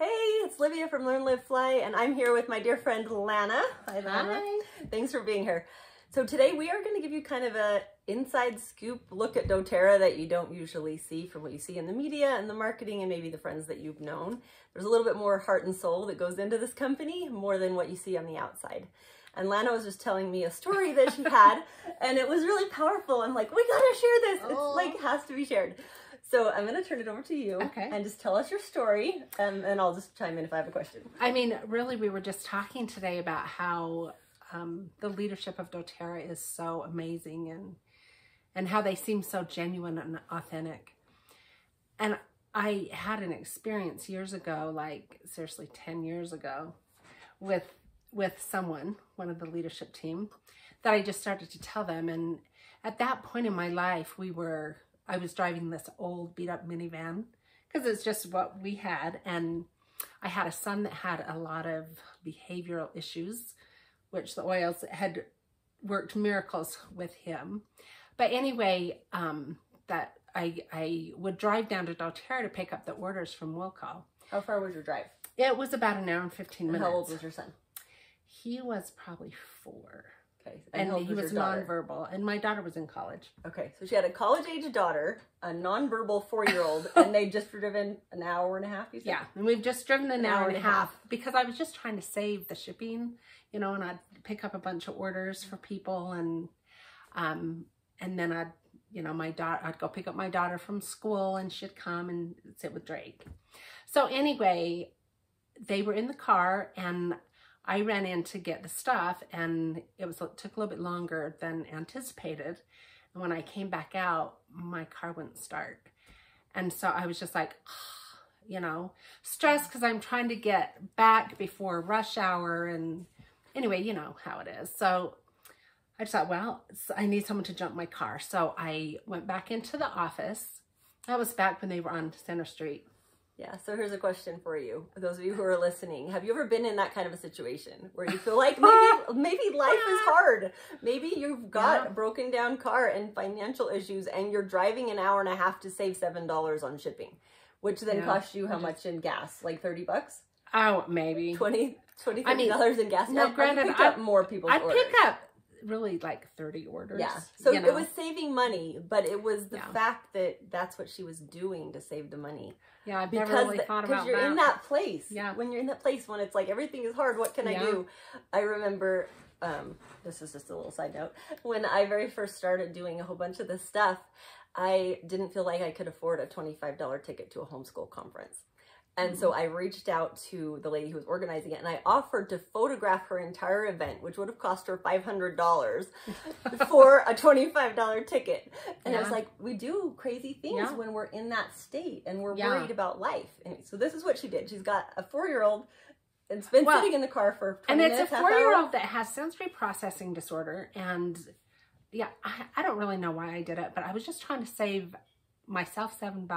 Hey, it's Livia from LearnLiveFly, and I'm here with my dear friend Lana. Hi, Lana. Hi. Thanks for being here. So today we are going to give you kind of an inside scoop look at doTERRA that you don't usually see from what you see in the media and the marketing and maybe the friends that you've known. There's a little bit more heart and soul that goes into this company more than what you see on the outside. And Lana was just telling me a story that she had, and it was really powerful. I'm like, we gotta share this. Oh. It's like, has to be shared. So I'm going to turn it over to you, okay, and just tell us your story, and I'll just chime in if I have a question. I mean, really, we were just talking today about how the leadership of doTERRA is so amazing, and how they seem so genuine and authentic. And I had an experience years ago, like seriously 10 years ago, with someone, one of the leadership team, that I just started to tell them. And at that point in my life, I was driving this old beat up minivan because it's just what we had. And I had a son that had a lot of behavioral issues, which the oils had worked miracles with him. But anyway, that I would drive down to doTERRA to pick up the orders from Wilco. How far was your drive? It was about an hour and 15 minutes. How old was your son? He was probably 4. Okay. And he was nonverbal, and my daughter was in college. Okay, so she had a college-age daughter, a nonverbal 4-year-old, and they'd just driven an hour and a half, you said? Yeah, and we've just driven an hour and a half because I was just trying to save the shipping, you know, and I'd pick up a bunch of orders for people, and then I'd, you know, I'd go pick up my daughter from school, and she'd come and sit with Drake. So anyway, they were in the car, and I ran in to get the stuff, and it took a little bit longer than anticipated. And when I came back out, my car wouldn't start. And so I was just like, oh, you know, stressed because I'm trying to get back before rush hour. And anyway, you know how it is. So I just thought, well, I need someone to jump my car. So I went back into the office. I was back when they were on Center Street. Yeah, so here's a question for you. For those of you who are listening, have you ever been in that kind of a situation where you feel like maybe life is hard? Maybe you've got a broken down car and financial issues, and you're driving an hour and a half to save $7 on shipping, which then costs you how much in gas? Like 30 bucks? Oh, maybe. $20, $30 in gas. Now, granted, I pick up really like 30 orders. Yeah. So you know, it was saving money, but it was the fact that that's what she was doing to save the money. Yeah, I've never really thought about that. Because you're in that place. Yeah. When you're in that place when it's like everything is hard, what can I do? I remember, this is just a little side note, when I very first started doing a whole bunch of this stuff, I didn't feel like I could afford a $25 ticket to a homeschool conference. And so I reached out to the lady who was organizing it, and I offered to photograph her entire event, which would have cost her $500 for a $25 ticket. And I was like, we do crazy things when we're in that state and we're worried about life. And so this is what she did. She's got a 4-year-old and it's been sitting in the car for 20 minutes. And it's a 4-year-old that has sensory processing disorder. And yeah, I don't really know why I did it, but I was just trying to save myself $7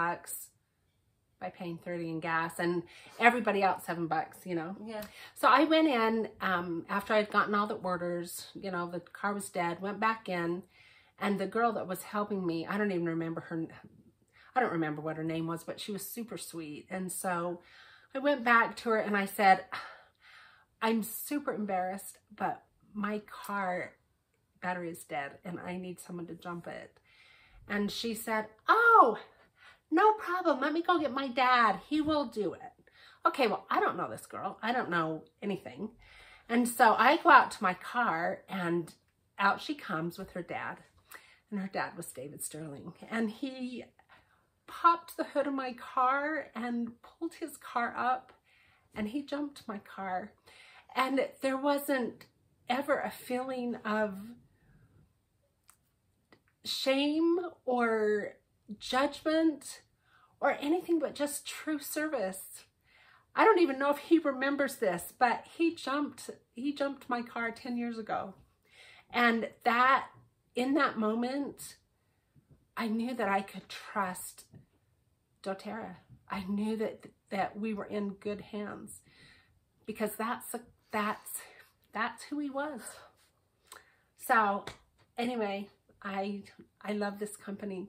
by paying 30 in gas, and everybody else $7, you know? Yeah. So I went in, after I'd gotten all the orders, you know, the car was dead, went back in, and the girl that was helping me, I don't remember what her name was, but she was super sweet. And so I went back to her and I said, I'm super embarrassed, but my car battery is dead and I need someone to jump it. And she said, oh, no problem. Let me go get my dad. He will do it. Okay, well, I don't know this girl. I don't know anything. And so I go out to my car, and out she comes with her dad. And her dad was David Sterling. And he popped the hood of my car and pulled his car up, and he jumped my car. And there wasn't ever a feeling of shame or judgment or anything, but just true service. I don't even know if he remembers this, but he jumped my car 10 years ago. And that, in that moment, I knew that I could trust doTERRA. I knew that we were in good hands, because that's who he was. So anyway, I love this company.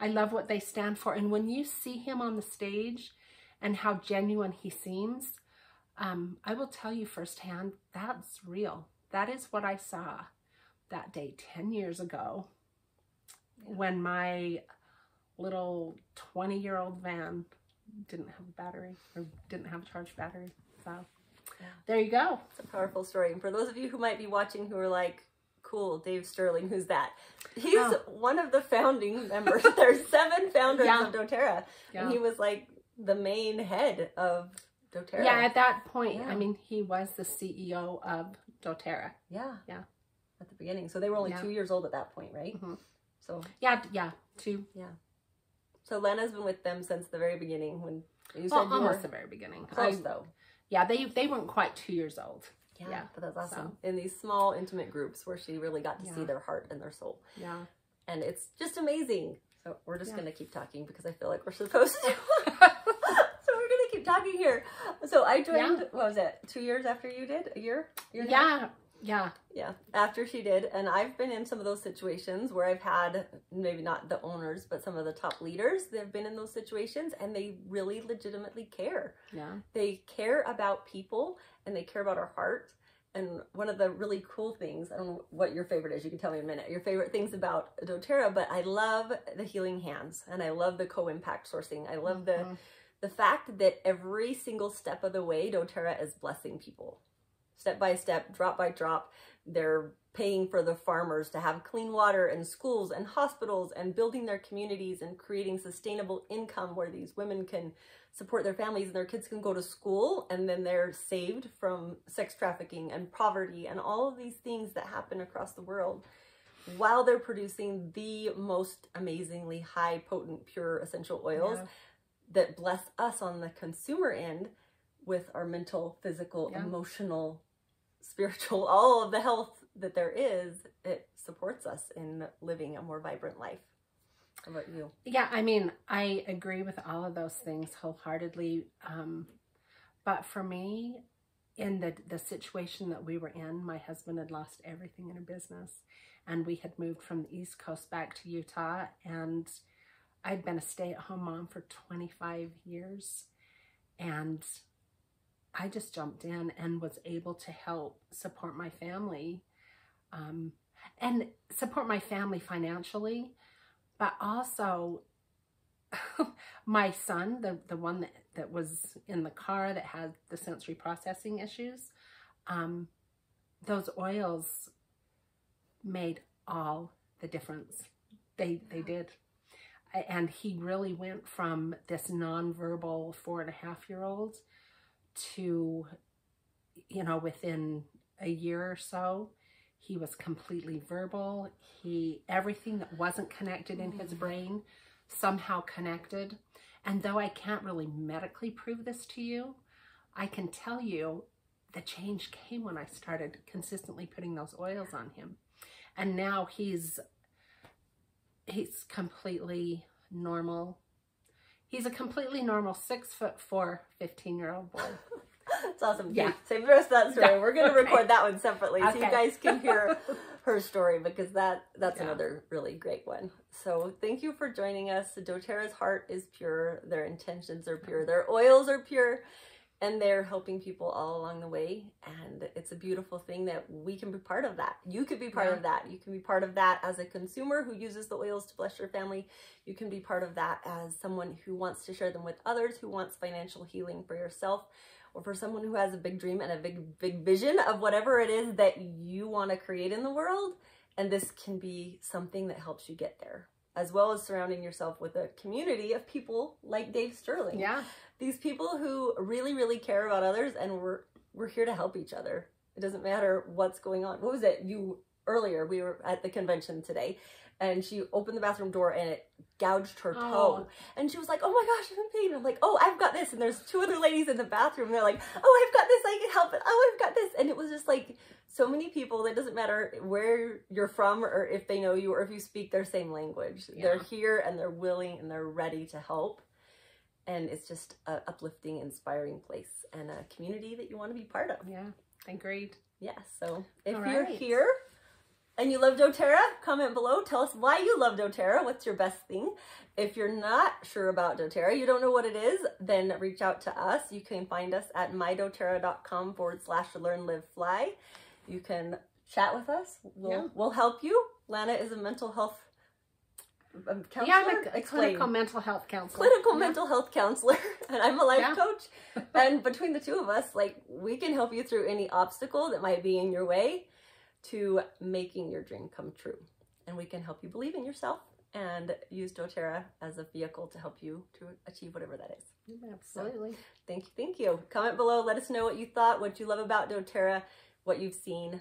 I love what they stand for. And when you see him on the stage and how genuine he seems, I will tell you firsthand, that's real. That is what I saw that day 10 years ago when my little 20-year-old van didn't have a battery or didn't have a charged battery. So there you go. It's a powerful story. And for those of you who might be watching who are like, cool, Dave Sterling, who's that? He's one of the founding members. There's 7 founders of doTERRA. Yeah. And he was like the main head of doTERRA. Yeah, at that point, I mean, he was the CEO of doTERRA. Yeah. Yeah. At the beginning. So they were only 2 years old at that point, right? Mm-hmm. So two. Yeah. So Lena's been with them since the very beginning when you said almost the very beginning. Close though. Yeah, they weren't quite 2 years old. Yeah, but that's awesome. So. In these small, intimate groups where she really got to see their heart and their soul. Yeah. And it's just amazing. So we're just going to keep talking because I feel like we're supposed to. So we're going to keep talking here. So I joined, what was it, 2 years after you did? A year? Yeah. Yeah. Yeah. After she did. And I've been in some of those situations where I've had, maybe not the owners, but some of the top leaders, they've been in those situations and they really legitimately care. Yeah. They care about people and they care about our heart. And one of the really cool things, I don't know what your favorite is, you can tell me in a minute, your favorite things about doTERRA, but I love the healing hands and I love the co-impact sourcing. I love the fact that every single step of the way, doTERRA is blessing people. Step by step, drop by drop, they're paying for the farmers to have clean water and schools and hospitals and building their communities and creating sustainable income where these women can support their families and their kids can go to school, and then they're saved from sex trafficking and poverty and all of these things that happen across the world while they're producing the most amazingly high potent pure essential oils that bless us on the consumer end with our mental, physical, emotional, spiritual, all of the health that there is. It supports us in living a more vibrant life. How about you? Yeah, I mean, I agree with all of those things wholeheartedly. But for me, in the situation that we were in, my husband had lost everything in a business and we had moved from the East Coast back to Utah, and I'd been a stay-at-home mom for 25 years and I just jumped in and was able to help support my family, and support my family financially, but also my son, the one that was in the car that had the sensory processing issues, those oils made all the difference. They did. And he really went from this nonverbal 4.5-year-old to, you know, within a year or so, he was completely verbal. Everything that wasn't connected in his brain somehow connected. And though I can't really medically prove this to you, I can tell you the change came when I started consistently putting those oils on him. And now he's completely normal. He's a completely normal 6'4", 15-year-old boy. That's awesome. Yeah. Save the rest of that story. Yeah. We're going to record that one separately so you guys can hear her story, because that's another really great one. So thank you for joining us. doTERRA's heart is pure. Their intentions are pure. Their oils are pure. And they're helping people all along the way. And it's a beautiful thing that we can be part of that. You could be part of that. You can be part of that as a consumer who uses the oils to bless your family. You can be part of that as someone who wants to share them with others, who wants financial healing for yourself, or for someone who has a big dream and a big, big vision of whatever it is that you want to create in the world. And this can be something that helps you get there, as well as surrounding yourself with a community of people like Dave Sterling. Yeah. These people who really, really care about others, and we're here to help each other. It doesn't matter what's going on. What was it? Earlier, we were at the convention today, and she opened the bathroom door, and it gouged her toe. And she was like, oh my gosh, I'm in pain. I'm like, oh, I've got this. And there's 2 other ladies in the bathroom. They're like, oh, I've got this. I can help it. Oh, I've got this. And it was just like so many people. That doesn't matter where you're from or if they know you or if you speak their same language. Yeah. They're here, and they're willing, and they're ready to help. And it's just an uplifting, inspiring place and a community that you want to be part of. Yeah, agreed. Yeah, so if you're here, and you love doTERRA, comment below. Tell us why you love doTERRA. What's your best thing? If you're not sure about doTERRA, you don't know what it is, then reach out to us. You can find us at mydoterra.com/LearnLiveFly. You can chat with us. We'll help you. Lana is a mental health counselor. Yeah, I'm a clinical mental health counselor. Mental health counselor, and I'm a life coach. And between the two of us, like, we can help you through any obstacle that might be in your way to making your dream come true. And we can help you believe in yourself and use doTERRA as a vehicle to help you to achieve whatever that is. Absolutely. So, thank you. Thank you. Comment below. Let us know what you thought, what you love about doTERRA, what you've seen,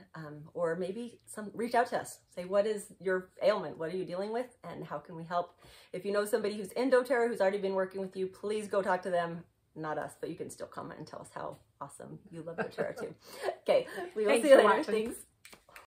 or maybe reach out to us. Say, what is your ailment? What are you dealing with? And how can we help? If you know somebody who's in doTERRA, who's already been working with you, please go talk to them. Not us, but you can still comment and tell us how awesome you love doTERRA too. Okay. We will see you later. Thanks.